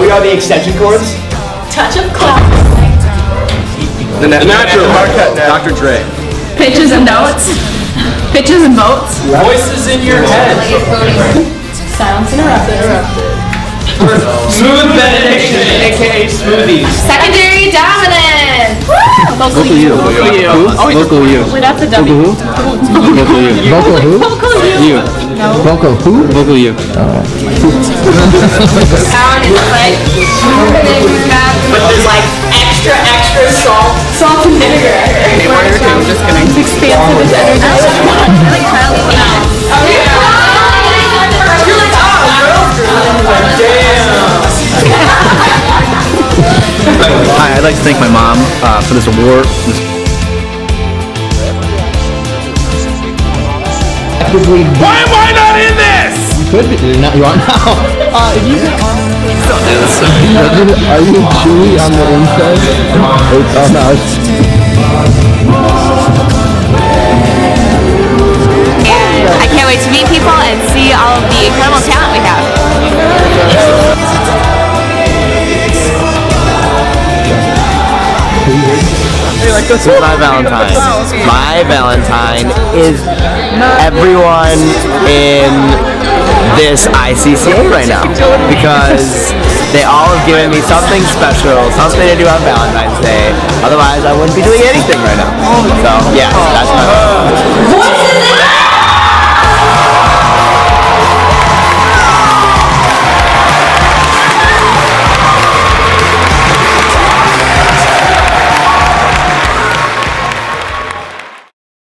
We are the extension chords. Touch of class. The natural. Dr. Dre. Pitches and notes. Pitches and votes. Voices in your head. Silence interrupted. Smooth benediction, aka smoothies. Secondary dominance. Local you. Local you. Without the W. Local you. Local who? You. Vocal who? Vocal you. Sound is like, but there's like extra salt and vinegar. Okay, I'm just gonna expand to this energy. Hi, I'd like to thank my mom for this award. Why am I not in this? You could be. You are now. Are you chewy on the inside? Oh no. And I can't wait to meet people and see all of the incredible talent we have. My Valentine. My Valentine is everyone in this ICCA right now, because they all have given me something special, something to do on Valentine's Day. Otherwise, I wouldn't be doing anything right now. So yeah, that's my Valentine.